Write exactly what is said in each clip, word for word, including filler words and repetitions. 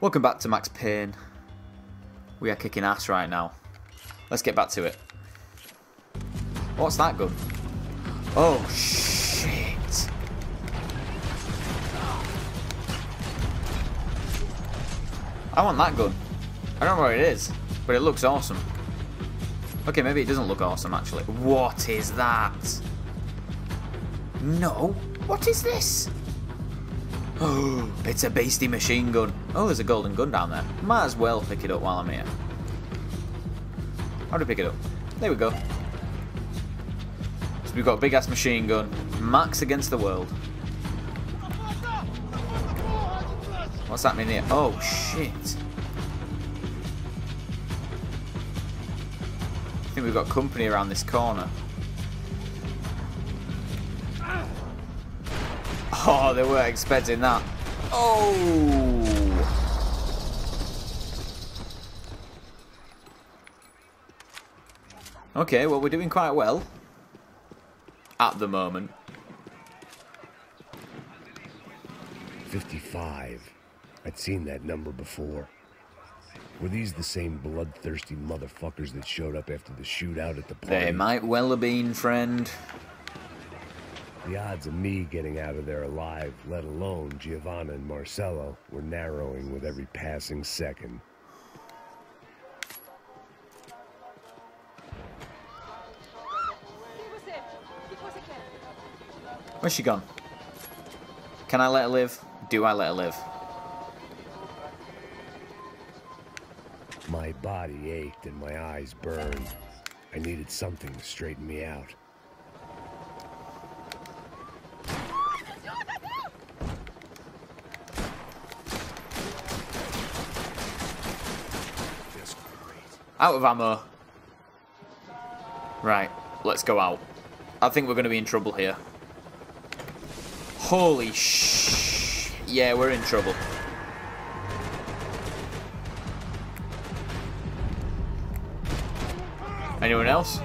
Welcome back to Max Payne. We are kicking ass right now. Let's get back to it. What's that gun? Oh, shit. I want that gun. I don't know where it is, but it looks awesome. Okay, maybe it doesn't look awesome, actually. What is that? No. What is this? Oh, it's a beastie machine gun. Oh, there's a golden gun down there. Might as well pick it up while I'm here. How do we pick it up? There we go. So we've got a big ass machine gun. Max against the world. What's happening here? Oh, shit. I think we've got company around this corner. Oh, they weren't expecting that. Oh! Okay, well, we're doing quite well. At the moment. fifty-five. I'd seen that number before. Were these the same bloodthirsty motherfuckers that showed up after the shootout at the party? They might well have been, friend. The odds of me getting out of there alive, let alone Giovanna and Marcelo, were narrowing with every passing second. Where's she gone? Can I let her live? Do I let her live? My body ached and my eyes burned. I needed something to straighten me out. Out of ammo. Right, let's go out. I think we're going to be in trouble here. Holy sh... Yeah, we're in trouble. Anyone else?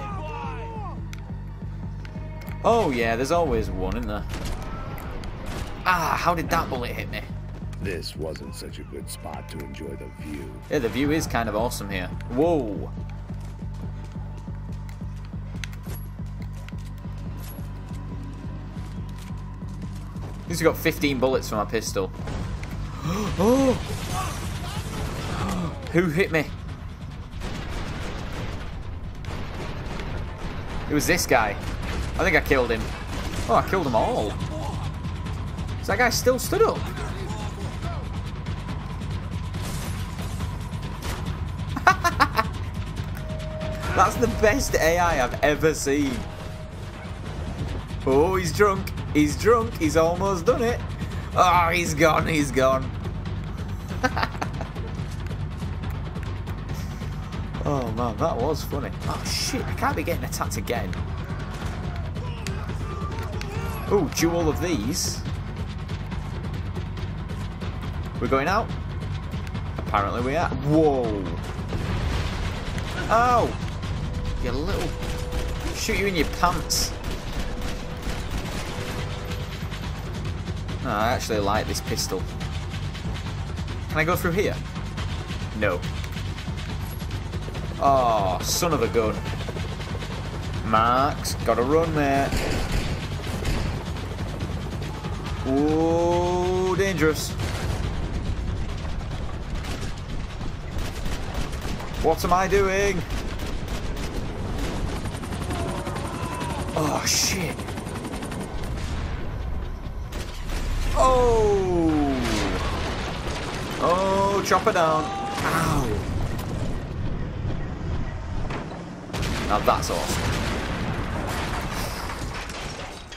Oh yeah, there's always one, isn't there? Ah, how did that bullet hit me? This wasn't such a good spot to enjoy the view. Yeah, the view is kind of awesome here. Whoa! At least we got fifteen bullets from my pistol. Oh! Who hit me? It was this guy. I think I killed him. Oh, I killed them all. Is that guy still stood up? That's the best A I I've ever seen. Oh, he's drunk. He's drunk. He's almost done it. Oh, he's gone. He's gone. Oh, man, that was funny. Oh, shit. I can't be getting attacked again. Oh, do all of these. We're going out? Apparently we are. Whoa. Oh. You little... Shoot you in your pants. Oh, I actually like this pistol. Can I go through here? No. Oh, son of a gun. Max, gotta run, mate. Ooh, dangerous. What am I doing? Oh, shit. Oh. Oh, chop her down. Ow. Now that's awesome.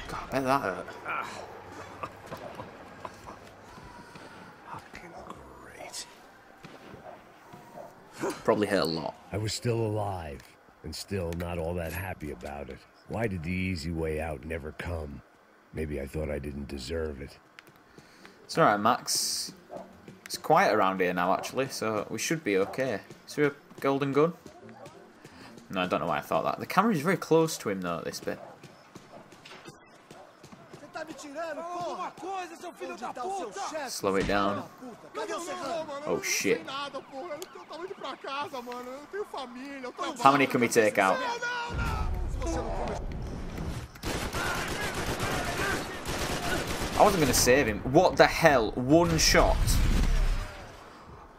God, I bet that hurt. Fucking great. Probably hurt a lot. I was still alive and still not all that happy about it. Why did the easy way out never come? Maybe I thought I didn't deserve it. It's alright, Max. It's quiet around here now, actually, so we should be okay. Is there a golden gun? No, I don't know why I thought that. The camera is very close to him, though, at this bit. Slow it down. Oh shit. How many can we take out? I wasn't going to save him. What the hell? One shot.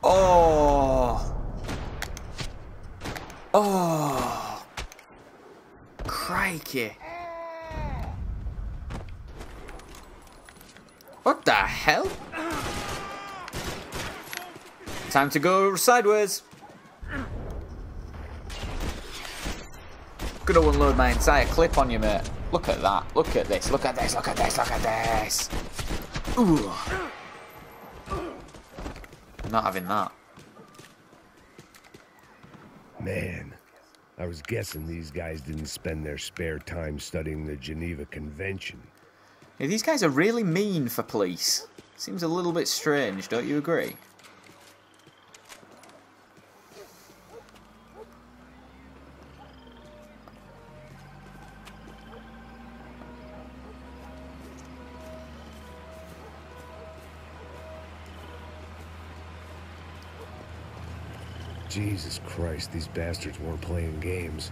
Oh. Oh. Crikey. What the hell? Time to go sideways. Gonna unload my entire clip on you, mate. Look at that. Look at this. Look at this. Look at this. Look at this. Ooh. I'm not having that. Man, I was guessing these guys didn't spend their spare time studying the Geneva Convention. Yeah, these guys are really mean for police. Seems a little bit strange, don't you agree? Jesus Christ, these bastards weren't playing games.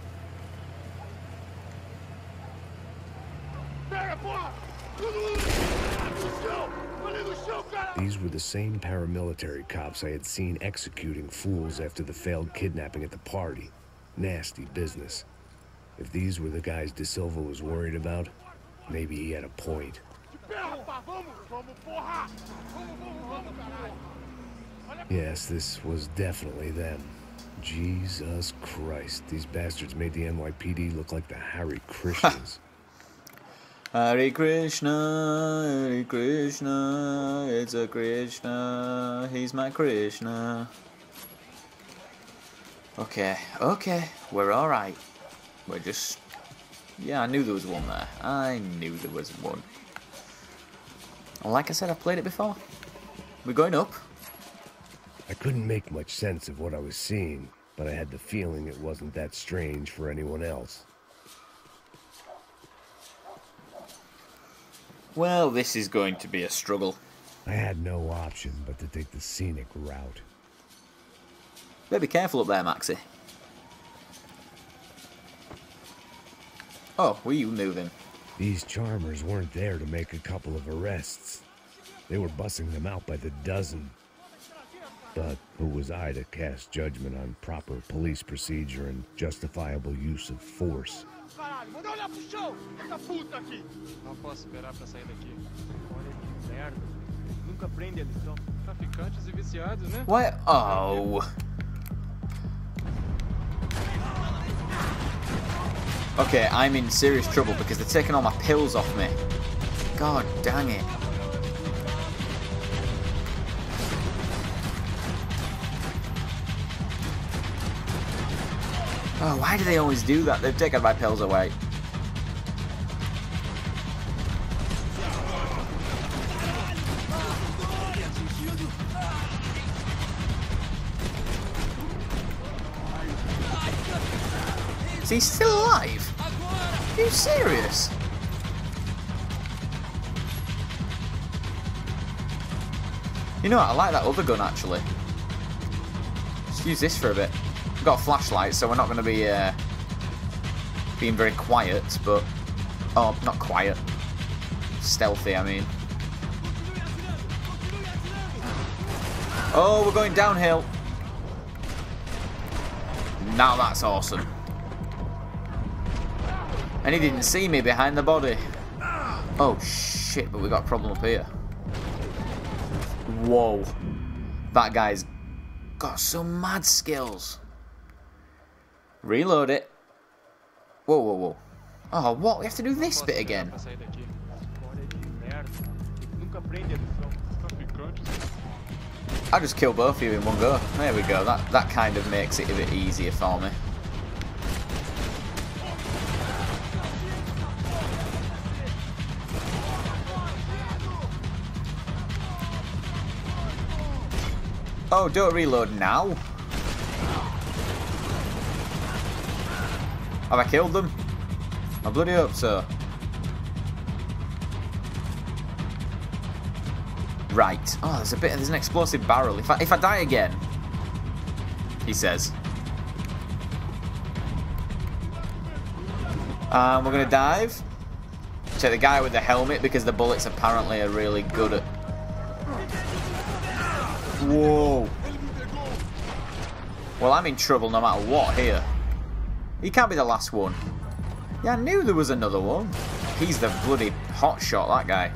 These were the same paramilitary cops I had seen executing fools after the failed kidnapping at the party. Nasty business. If these were the guys De Silva was worried about, maybe he had a point. Yes, this was definitely them. Jesus Christ, these bastards made the N Y P D look like the Hare Krishnas. Hare Krishna, Hare Krishna, it's a Krishna, he's my Krishna. Okay, okay, we're alright. We're just... Yeah, I knew there was one there. I knew there was one. Like I said, I've played it before. We're going up. I couldn't make much sense of what I was seeing, but I had the feeling it wasn't that strange for anyone else. Well, this is going to be a struggle. I had no option but to take the scenic route. Better be careful up there, Maxie. Oh, were you moving? These charmers weren't there to make a couple of arrests. They were bussing them out by the dozen. But who was I to cast judgment on proper police procedure and justifiable use of force? What? Oh. Okay, I'm in serious trouble because they're taking all my pills off me. God dang it. Oh, why do they always do that? They've taken my pills away. Is he still alive? Are you serious? You know what? I like that other gun, actually. Just use this for a bit. We've got a flashlight, so we're not going to be uh, being very quiet, but... Oh, not quiet. Stealthy, I mean. Oh, we're going downhill. Now that's awesome. And he didn't see me behind the body. Oh, shit, but we got a problem up here. Whoa. That guy's got some mad skills. Reload it. Whoa, whoa, whoa. Oh, what? We have to do this bit again. I'll just kill both of you in one go. There we go. That, that kind of makes it a bit easier for me. Oh, don't reload now. Have I killed them? I bloody hope so. Right. Oh, there's a bit. There's an explosive barrel. If I if I die again, he says. Um, we're gonna dive. Check the guy with the helmet because the bullets apparently are really good at. Whoa. Well, I'm in trouble no matter what here. He can't be the last one. Yeah, I knew there was another one. He's the bloody hot shot, that guy.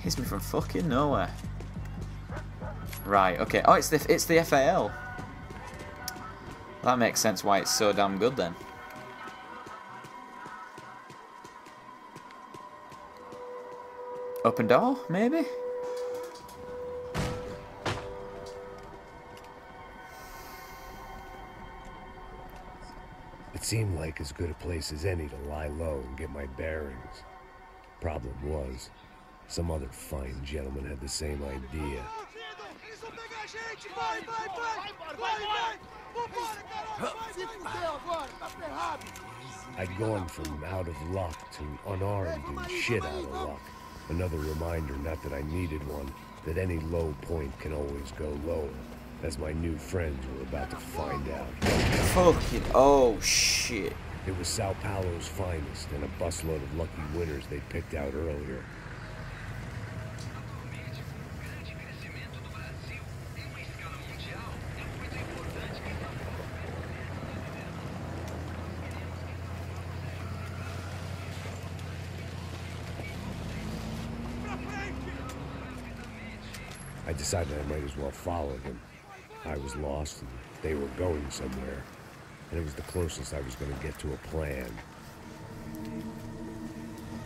Hits me from fucking nowhere. Right, okay. Oh, it's the it's the F A L That makes sense why it's so damn good then. Open door, maybe? It seemed like as good a place as any to lie low and get my bearings. Problem was, some other fine gentleman had the same idea. I'd gone from out of luck to unarmed and shit out of luck. Another reminder, not that I needed one, that any low point can always go lower, as my new friends were about to find out. Fucking oh shit. It was Sao Paulo's finest and a busload of lucky winners they picked out earlier. I decided I might as well follow them. I was lost and they were going somewhere, and it was the closest I was going to get to a plan.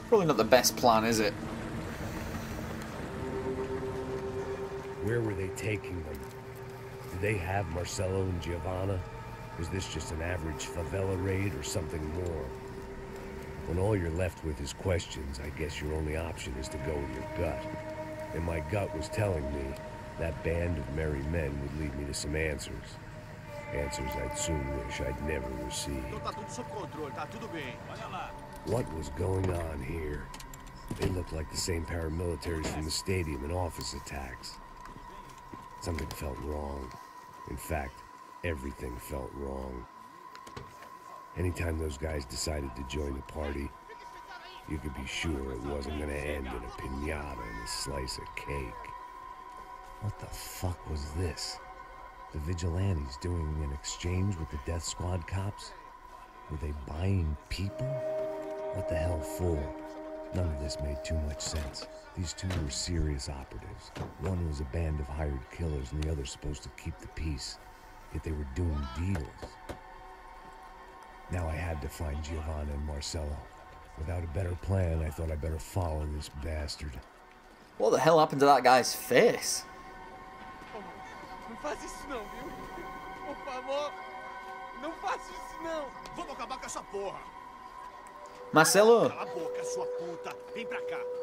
Probably not the best plan, is it? Where were they taking them? Did they have Marcelo and Giovanna? Was this just an average favela raid or something more? When all you're left with is questions, I guess your only option is to go with your gut. And my gut was telling me that band of merry men would lead me to some answers. Answers I'd soon wish I'd never received. What was going on here? They looked like the same paramilitaries from the stadium and office attacks. Something felt wrong. In fact, everything felt wrong. Anytime those guys decided to join the party, you could be sure it wasn't going to end in a piñata and a slice of cake. What the fuck was this? The vigilantes doing an exchange with the death squad cops? Were they buying people? What the hell for? None of this made too much sense. These two were serious operatives. One was a band of hired killers and the other supposed to keep the peace. Yet they were doing deals. Now I had to find Giovanna and Marcelo. Without a better plan, I thought I'd better follow this bastard. What the hell happened to that guy's face? Marcelo!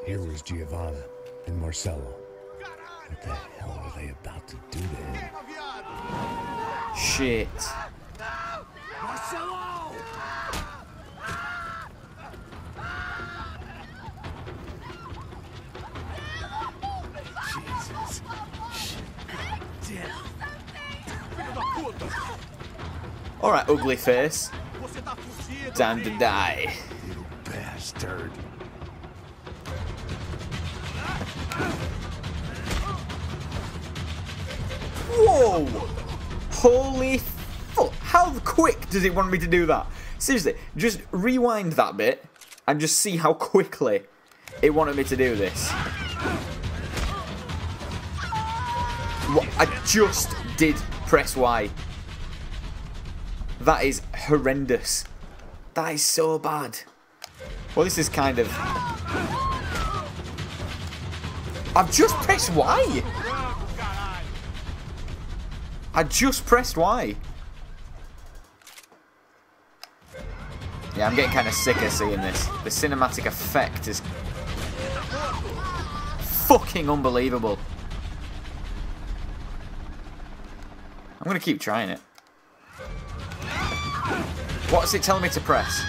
Here was Giovanna and Marcelo. What the hell are they about to do to him? Shit. Marcelo! Alright, ugly face. Time to die. You bastard. Whoa! Holy fuck. How quick does it want me to do that? Seriously, just rewind that bit and just see how quickly it wanted me to do this. What? I just did press Y. That is horrendous. That is so bad. Well, this is kind of... I've just pressed Y! I just pressed Y. Yeah, I'm getting kind of sick of seeing this. The cinematic effect is... fucking unbelievable. I'm gonna keep trying it. What's it telling me to press?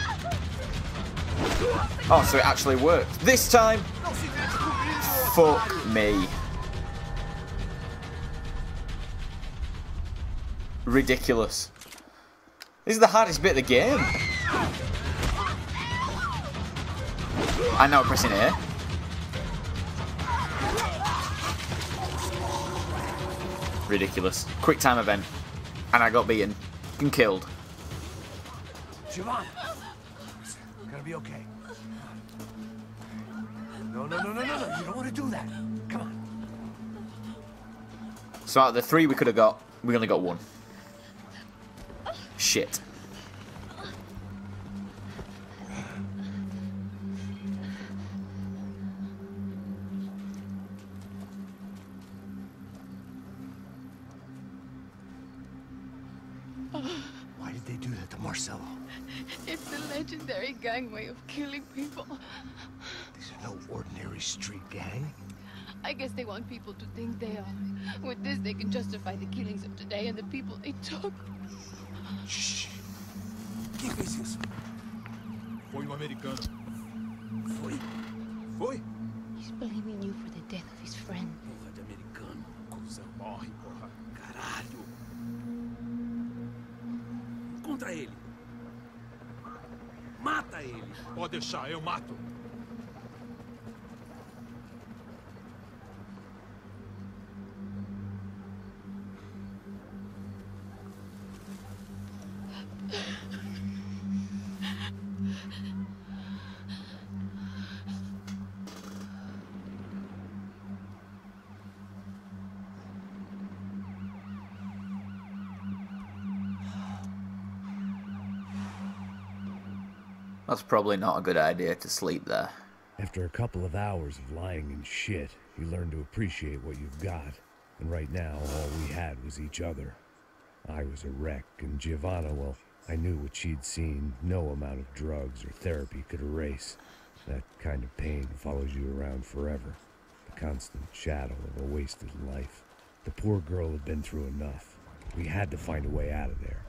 Oh, so it actually worked. This time! Fuck me. Ridiculous. This is the hardest bit of the game. I'm now pressing A. Ridiculous. Quick time event. And I got beaten. And killed. Giovanna. Gonna be okay. No, no, no, no, no, no. You don't want to do that. Come on. So out of the three we could have got, we only got one. Shit. Why did they do that to Marcelo? It's the legendary gang way of killing people. These are no ordinary street gang. I guess they want people to think they are. With this, they can justify the killings of today and the people they took. Shh. Quem fez isso? Foi um americano. Foi. Foi? He's blaming you for the death of his friend. Porra de americano. Cusão morre, porra. Caralho. Encontra ele. Mata ele. Pode deixar, eu mato. That's probably not a good idea to sleep there. After a couple of hours of lying and shit, you learn to appreciate what you've got. And right now, all we had was each other. I was a wreck, and Giovanna, well, I knew what she'd seen. No amount of drugs or therapy could erase. That kind of pain follows you around forever. The constant shadow of a wasted life. The poor girl had been through enough. We had to find a way out of there.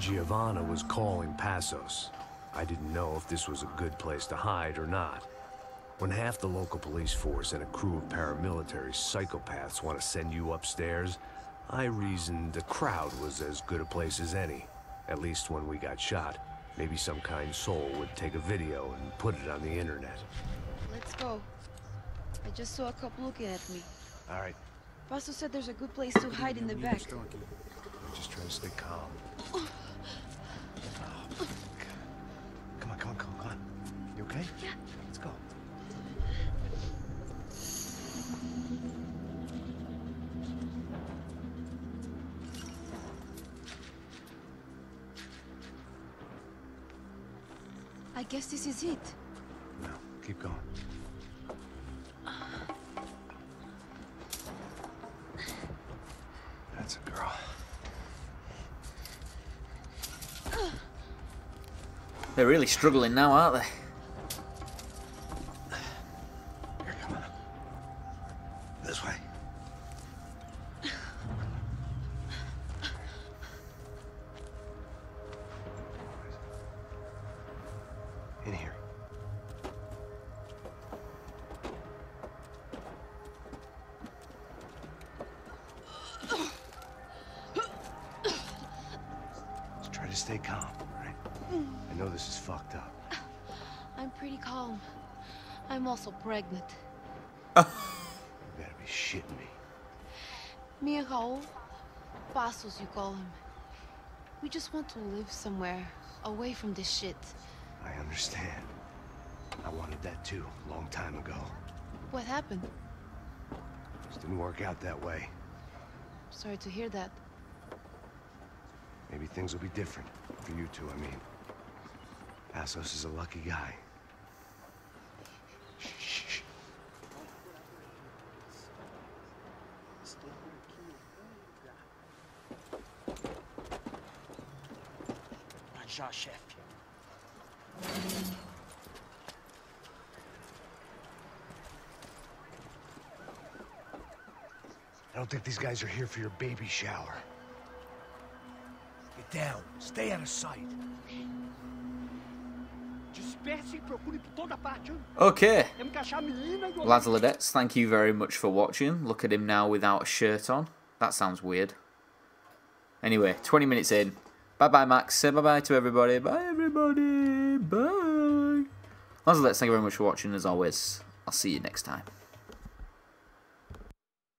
Giovanna was calling Passos. I didn't know if this was a good place to hide or not. When half the local police force and a crew of paramilitary psychopaths want to send you upstairs, I reasoned the crowd was as good a place as any. At least when we got shot, maybe some kind soul would take a video and put it on the internet. Let's go. I just saw a cop looking at me. All right. Passos said there's a good place to hide in the back. I'm just trying to stay calm. Oh, fuck. Come on, come on, come on. You okay? Yeah. Let's go. I guess this is it. No, keep going. That's a girl. They're really struggling now, aren't they? Here, come on. This way. In here. Let's try to stay calm. I know this is fucked up. I'm pretty calm. I'm also pregnant. You better be shitting me. Me and Raul, Passos you call him. We just want to live somewhere, away from this shit. I understand. I wanted that too, a long time ago. What happened? Just didn't work out that way. Sorry to hear that. Maybe things will be different. For you two, I mean. Passos is a lucky guy. Shh, shh, shh. I don't think these guys are here for your baby shower. Get down. Stay out of sight. Just Okay. Lazaladets, thank you very much for watching. Look at him now without a shirt on. That sounds weird. Anyway, twenty minutes in. Bye-bye, Max. Say bye-bye to everybody. Bye, everybody. Bye. Lazaladets, thank you very much for watching, as always. I'll see you next time.